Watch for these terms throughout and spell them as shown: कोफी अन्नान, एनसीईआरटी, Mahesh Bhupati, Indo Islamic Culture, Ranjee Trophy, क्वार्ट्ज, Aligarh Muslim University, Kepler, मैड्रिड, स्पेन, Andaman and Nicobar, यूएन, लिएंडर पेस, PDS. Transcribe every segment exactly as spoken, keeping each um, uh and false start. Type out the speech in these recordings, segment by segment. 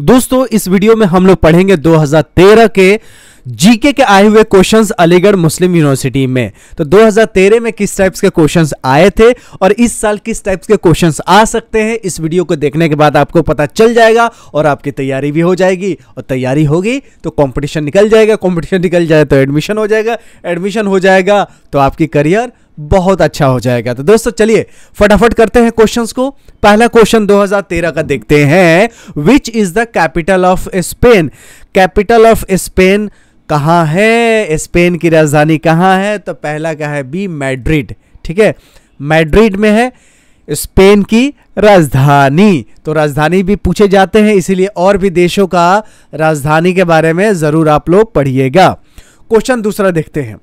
दोस्तों इस वीडियो में हम लोग पढ़ेंगे दो हज़ार तेरह के जीके के आए हुए क्वेश्चंस अलीगढ़ मुस्लिम यूनिवर्सिटी में। तो दो हज़ार तेरह में किस टाइप्स के क्वेश्चंस आए थे और इस साल किस टाइप्स के क्वेश्चंस आ सकते हैं, इस वीडियो को देखने के बाद आपको पता चल जाएगा और आपकी तैयारी भी हो जाएगी। और तैयारी होगी तो कॉम्पिटिशन निकल जाएगा, कॉम्पिटिशन निकल जाए तो एडमिशन हो जाएगा, एडमिशन हो जाएगा तो आपकी करियर बहुत अच्छा हो जाएगा। तो दोस्तों चलिए फटाफट करते हैं क्वेश्चंस को। पहला क्वेश्चन दो हज़ार तेरह का देखते हैं, which is the capital of स्पेन। Capital of स्पेन कहाँ है, स्पेन की राजधानी कहाँ है? तो पहला क्या है बी मैड्रिड, ठीक है, मैड्रिड में है स्पेन की राजधानी। तो राजधानी भी पूछे जाते हैं, इसीलिए और भी देशों का राजधानी के बारे में जरूर आप लोग पढ़िएगा। क्वेश्चन दूसरा देखते हैं,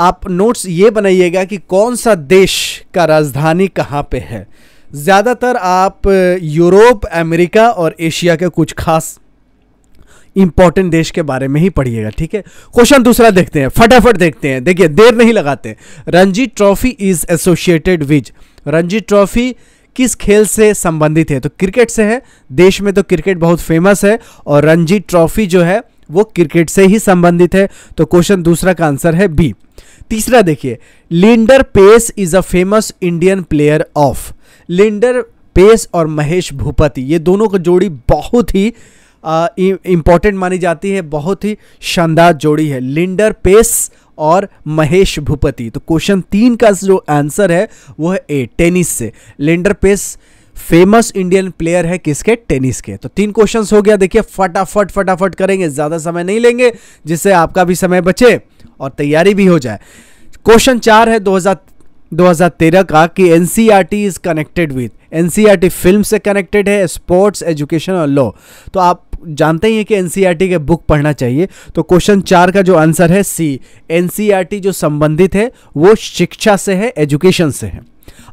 आप नोट्स ये बनाइएगा कि कौन सा देश का राजधानी कहाँ पे है। ज़्यादातर आप यूरोप, अमेरिका और एशिया के कुछ खास इंपॉर्टेंट देश के बारे में ही पढ़िएगा, ठीक है। क्वेश्चन दूसरा देखते हैं, फटाफट देखते हैं, देखिए देर नहीं लगाते। Ranji trophy is associated with, Ranji trophy किस खेल से संबंधित है? तो क्रिकेट से है, देश में तो क्रिकेट बहुत फेमस है और रणजी ट्रॉफी जो है वो क्रिकेट से ही संबंधित है। तो क्वेश्चन दूसरा का आंसर है बी। तीसरा देखिए, लिएंडर पेस is a famous Indian player of. लिएंडर पेस और महेश भूपति, ये दोनों की जोड़ी बहुत ही इंपॉर्टेंट मानी जाती है, बहुत ही शानदार जोड़ी है, लिएंडर पेस और महेश भूपति। तो क्वेश्चन तीन का जो आंसर है वो है ए, टेनिस से। लिएंडर पेस famous Indian player है किसके? टेनिस के। तो तीन क्वेश्चंस हो गया, देखिए फटाफट फटाफट करेंगे, ज़्यादा समय नहीं लेंगे जिससे आपका भी समय बचे और तैयारी भी हो जाए। क्वेश्चन चार है दो हज़ार तेरह का कि एनसीईआरटी is connected with. एनसीईआरटी film से कनेक्टेड है, स्पोर्ट्स, एजुकेशन और लॉ। तो आप जानते ही हैं कि एनसीईआरटी के बुक पढ़ना चाहिए। तो क्वेश्चन चार का जो आंसर है सी, एनसीईआरटी जो संबंधित है वो शिक्षा से है, एजुकेशन से है।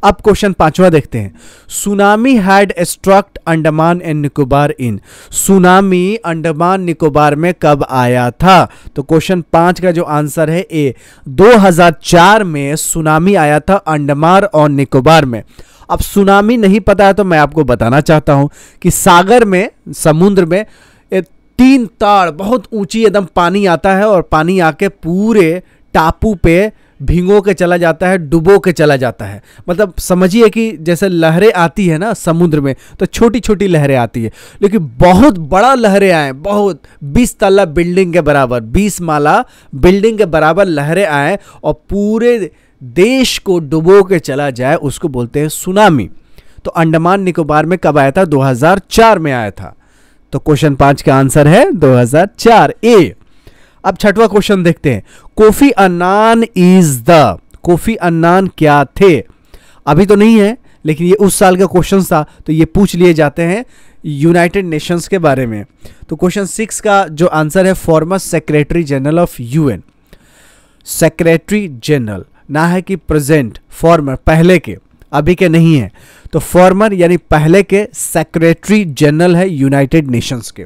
अब क्वेश्चन पांचवा देखते हैं, tsunami had struck Andaman and Nicobar in. Tsunami Andaman Nicobar में कब आया था? तो क्वेश्चन पांच का जो आंसर है ए, दो हज़ार चार में सुनामी आया था अंडमान और निकोबार में। अब सुनामी नहीं पता है तो मैं आपको बताना चाहता हूं कि सागर में, समुद्र में तीन ताड़ बहुत ऊंची एकदम पानी आता है और पानी आके पूरे टापू पे भिंगो के चला जाता है, डुबो के चला जाता है। मतलब समझिए कि जैसे लहरें आती है ना समुद्र में तो छोटी छोटी लहरें आती है, लेकिन बहुत बड़ा लहरें आए, बहुत बीस तल्ला बिल्डिंग के बराबर, बीस माला बिल्डिंग के बराबर लहरें आए और पूरे देश को डुबो के चला जाए, उसको बोलते हैं सुनामी। तो अंडमान निकोबार में कब आया था? दो हज़ार चार में आया था। तो क्वेश्चन पाँच का आंसर है दो हज़ार चार ए। अब छठवां क्वेश्चन देखते हैं, कोफी अन्नान is the. कोफी अन्नान क्या थे? अभी तो नहीं है लेकिन ये उस साल का क्वेश्चन था तो ये पूछ लिए जाते हैं यूनाइटेड नेशंस के बारे में। तो क्वेश्चन सिक्स का जो आंसर है former secretary general of यूएन। Secretary general ना है कि प्रेजेंट, फॉर्मर पहले के, अभी के नहीं है। तो फॉर्मर यानी पहले के सेक्रेटरी जनरल है यूनाइटेड नेशंस के।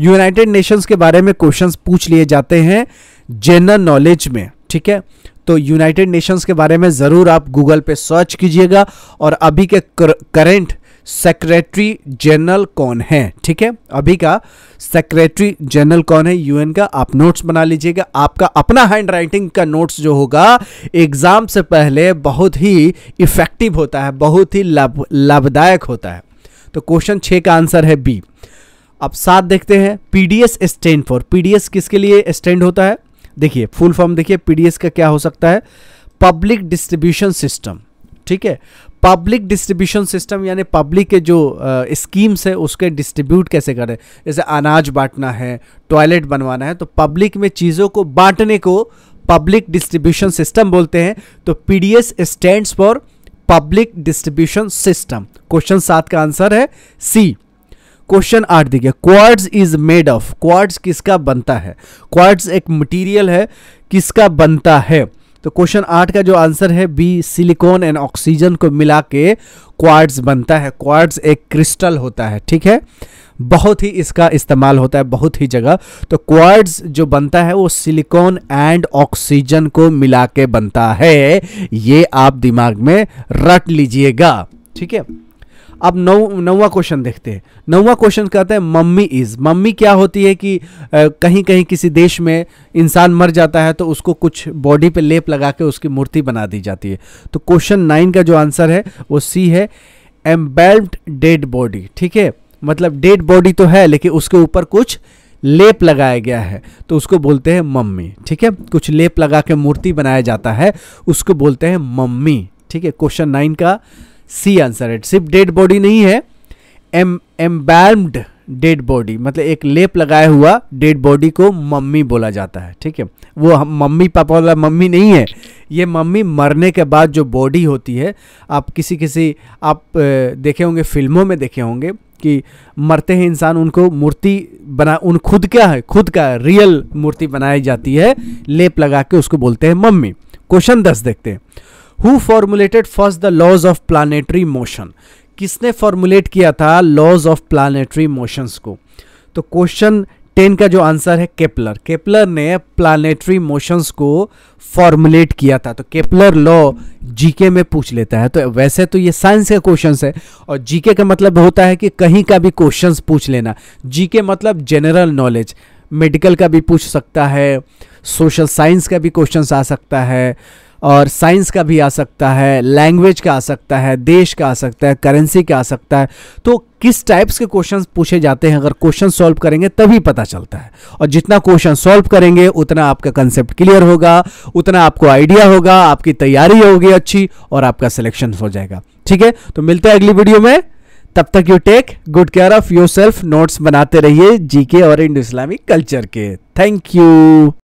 यूनाइटेड नेशंस के बारे में क्वेश्चंस पूछ लिए जाते हैं जनरल नॉलेज में, ठीक है। तो यूनाइटेड नेशंस के बारे में ज़रूर आप गूगल पे सर्च कीजिएगा और अभी के करंट सेक्रेटरी जनरल कौन है, ठीक है। अभी का सेक्रेटरी जनरल कौन है यूएन का, आप नोट्स बना लीजिएगा। आपका अपना हैंड राइटिंग का नोट्स जो होगा एग्जाम से पहले बहुत ही इफेक्टिव होता है, बहुत ही लाभ लाभदायक होता है। तो क्वेश्चन छः का आंसर है बी। अब साथ देखते हैं, पीडीएस स्टैंड फॉर। पीडीएस किसके लिए स्टैंड होता है? देखिए फुल फॉर्म देखिए, पीडीएस का क्या हो सकता है? पब्लिक डिस्ट्रीब्यूशन सिस्टम, ठीक है। पब्लिक डिस्ट्रीब्यूशन सिस्टम यानी पब्लिक के जो स्कीम्स है उसके डिस्ट्रीब्यूट कैसे करें, जैसे अनाज बांटना है, टॉयलेट बनवाना है, तो पब्लिक में चीज़ों को बांटने को पब्लिक डिस्ट्रीब्यूशन सिस्टम बोलते हैं। तो PDS stands for public distribution system. Question सात का आंसर है सी। क्वेश्चन आठ देखिए, क्वार्ट्ज is made of. क्वार्ट्ज किसका बनता है? क्वार्ट्ज एक मटेरियल है, किसका बनता है? तो क्वेश्चन आठ का जो आंसर है बी, सिलिकॉन एंड ऑक्सीजन को मिला के क्वार्ट्ज बनता है। क्वार्ट्ज एक क्रिस्टल होता है, ठीक है, बहुत ही इसका इस्तेमाल होता है बहुत ही जगह। तो क्वार्ट्ज जो बनता है वो सिलिकॉन एंड ऑक्सीजन को मिला के बनता है, ये आप दिमाग में रट लीजिएगा, ठीक है। अब नौ नौवा क्वेश्चन देखते हैं। नौवा क्वेश्चन कहता है मम्मी इज़। मम्मी क्या होती है कि आ, कहीं कहीं किसी देश में इंसान मर जाता है तो उसको कुछ बॉडी पे लेप लगा के उसकी मूर्ति बना दी जाती है। तो क्वेश्चन नाइन का जो आंसर है वो सी है, एम्बेल्ड डेड बॉडी। ठीक है, मतलब डेड बॉडी तो है लेकिन उसके ऊपर कुछ लेप लगाया गया है तो उसको बोलते हैं मम्मी। ठीक है, कुछ लेप लगा के मूर्ति बनाया जाता है उसको बोलते हैं मम्मी। ठीक है, क्वेश्चन नाइन का सी आंसर है। सिर्फ डेड बॉडी नहीं है, एम एम्बैल्म्ड डेड बॉडी, मतलब एक लेप लगाया हुआ डेड बॉडी को मम्मी बोला जाता है। ठीक है, वो हम मम्मी पापा वाला मम्मी नहीं है, ये मम्मी मरने के बाद जो बॉडी होती है। आप किसी किसी आप देखे होंगे, फिल्मों में देखे होंगे कि मरते हैं इंसान उनको मूर्ति बना, उन खुद का है, खुद का रियल मूर्ति बनाई जाती है लेप लगा के, उसको बोलते हैं मम्मी। क्वेश्चन दस देखते हैं, who formulated first the laws of planetary motion. किसने फॉर्मुलेट किया था लॉज ऑफ प्लानिटरी मोशंस को? तो क्वेश्चन टेन का जो आंसर है केपलर। केपलर ने प्लानिटरी मोशंस को फॉर्मुलेट किया था। तो केपलर लॉ जीके में पूछ लेता है। तो वैसे तो ये साइंस के क्वेश्चंस है और जीके का मतलब होता है कि कहीं का भी क्वेश्चंस पूछ लेना। जीके मतलब जनरल नॉलेज, मेडिकल का भी पूछ सकता है, सोशल साइंस का भी क्वेश्चंस आ सकता है और साइंस का भी आ सकता है, लैंग्वेज का आ सकता है, देश का आ सकता है, करेंसी का आ सकता है। तो किस टाइप्स के क्वेश्चंस पूछे जाते हैं अगर क्वेश्चन सॉल्व करेंगे तभी पता चलता है। और जितना क्वेश्चन सॉल्व करेंगे उतना आपका कंसेप्ट क्लियर होगा, उतना आपको आइडिया होगा, आपकी तैयारी होगी अच्छी और आपका सिलेक्शन हो जाएगा। ठीक है, तो मिलते हैं अगली वीडियो में। तब तक you take good care of yourself. Notes बनाते रहिए जीके और इंडो इस्लामिक कल्चर के। Thank you.